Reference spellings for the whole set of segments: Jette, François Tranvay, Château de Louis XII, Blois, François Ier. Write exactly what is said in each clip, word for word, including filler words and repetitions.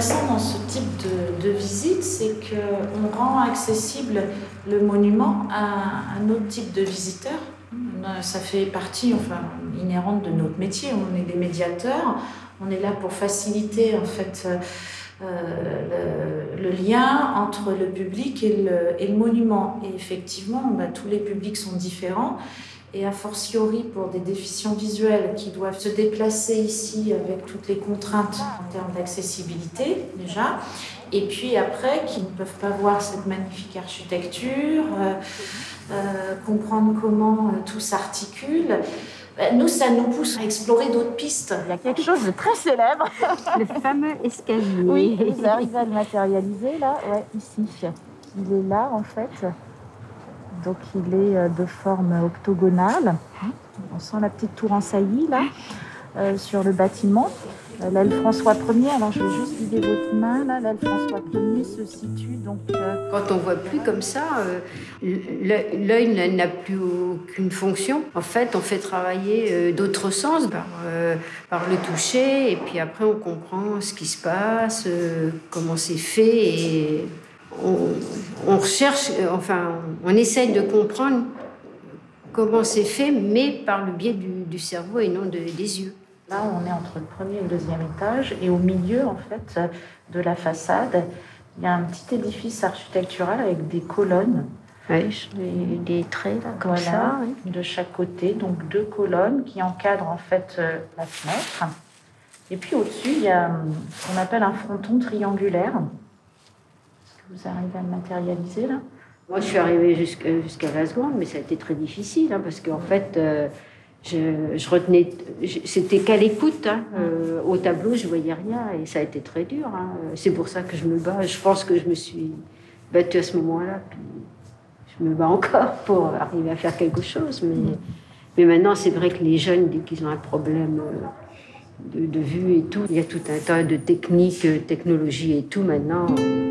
intéressant dans ce type de, de visite, c'est qu'on rend accessible le monument à un autre type de visiteur. Ça fait partie, enfin, inhérente de notre métier. On est des médiateurs, on est là pour faciliter, en fait, euh, le, le lien entre le public et le, et le monument. Et effectivement, bah, tous les publics sont différents. Et a fortiori pour des déficients visuels qui doivent se déplacer ici avec toutes les contraintes en termes d'accessibilité déjà, et puis après qui ne peuvent pas voir cette magnifique architecture, euh, euh, comprendre comment tout s'articule. Nous, ça nous pousse à explorer d'autres pistes. Il y a quelque chose de très célèbre. Le fameux escalier. Oui, ils arrivent à le matérialiser là, ouais, ici. Il est là en fait. Donc il est de forme octogonale, on sent la petite tour en saillie là, euh, sur le bâtiment. L'aile François premier, alors je vais juste vider votre main là, l'aile François premier se situe donc... Euh... Quand on ne voit plus comme ça, euh, l'œil n'a plus aucune fonction. En fait, on fait travailler euh, d'autres sens par, euh, par le toucher, et puis après on comprend ce qui se passe, euh, comment c'est fait, et... On, on recherche, enfin, on essaye de comprendre comment c'est fait, mais par le biais du, du cerveau et non de, des yeux. Là, on est entre le premier et le deuxième étage, et au milieu, en fait, de la façade, il y a un petit édifice architectural avec des colonnes, oui. des, des traits là, comme voilà, ça, oui. de chaque côté, donc deux colonnes qui encadrent en fait la fenêtre. Et puis au-dessus, il y a ce qu'on appelle un fronton triangulaire. Vous arrivez à le matérialiser, là? Moi, je suis arrivée jusqu'à jusqu'à la seconde, mais ça a été très difficile, hein, parce qu'en fait, euh, je, je retenais... C'était qu'à l'écoute. Hein, euh, au tableau, je ne voyais rien, et ça a été très dur. Hein. C'est pour ça que je me bats. Je pense que je me suis battue à ce moment-là. Je me bats encore pour arriver à faire quelque chose. Mais, mais maintenant, c'est vrai que les jeunes, dès qu'ils ont un problème... Euh, de, de vue et tout, il y a tout un tas de techniques, technologies et tout, maintenant... Euh,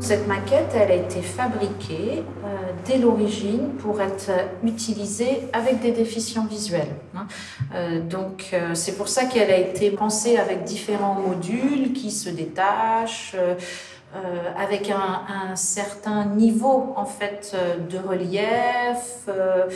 Cette maquette, elle a été fabriquée euh, dès l'origine pour être utilisée avec des déficients visuels. Hein. Euh, donc, euh, c'est pour ça qu'elle a été pensée avec différents modules qui se détachent, euh, euh, avec un, un certain niveau en fait de relief euh,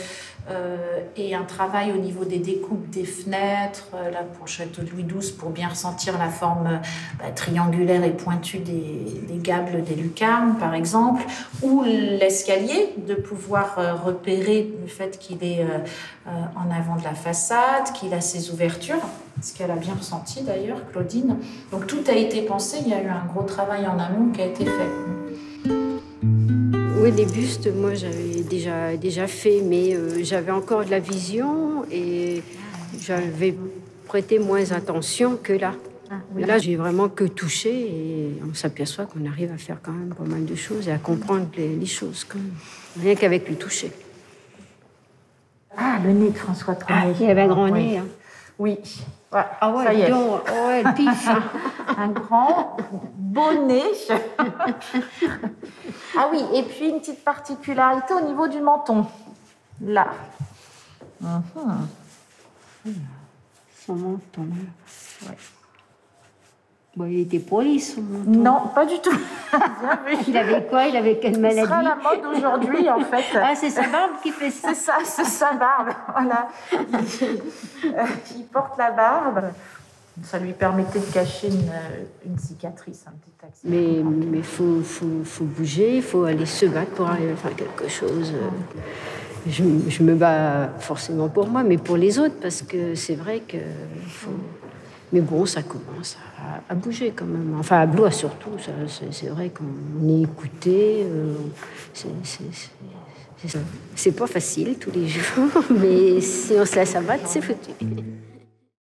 euh, et un travail au niveau des découpes des fenêtres. Euh, là, pour Château de Louis douze, pour bien ressentir la forme bah, triangulaire et pointue des, des gables des lucarnes, par exemple, ou l'escalier, de pouvoir euh, repérer le fait qu'il est euh, euh, en avant de la façade, qu'il a ses ouvertures, ce qu'elle a bien ressenti d'ailleurs, Claudine. Donc tout a été pensé, il y a eu un gros travail en amont qui a été fait. Oui, les bustes, moi j'avais déjà, déjà fait, mais euh, j'avais encore de la vision et j'avais prêté moins attention que là. Ah, oui. Là, j'ai vraiment que touché et on s'aperçoit qu'on arrive à faire quand même pas mal de choses et à comprendre les, les choses, quand même. Rien qu'avec le toucher. Ah, le nez de François Tranvay. Ah, il avait un grand oui. nez. Hein. Oui. Ouais. Ah ouais, ça y est. Donc, ouais, pif. Un grand bonnet. Ah oui, et puis une petite particularité au niveau du menton. Là. Uh-huh. Son menton. Ouais. Bon, il était poli, son menton. Non, pas du tout. Il avait quoi? Il avait quelle maladie? C'est ça la mode aujourd'hui, en fait. Ah, c'est sa barbe qui fait ça. C'est ça, c'est sa barbe. Voilà. Il, il porte la barbe. Ça lui permettait de cacher une, une cicatrice, un petit accident. Mais mais faut faut faut bouger, faut aller se battre pour arriver à faire quelque chose. Je, je me bats forcément pour moi, mais pour les autres, parce que c'est vrai que faut. Mais bon, ça commence à, à bouger quand même. Enfin, à Blois surtout, c'est vrai qu'on est écouté. Euh, c'est pas facile tous les jours, mais si on se laisse abattre, c'est foutu.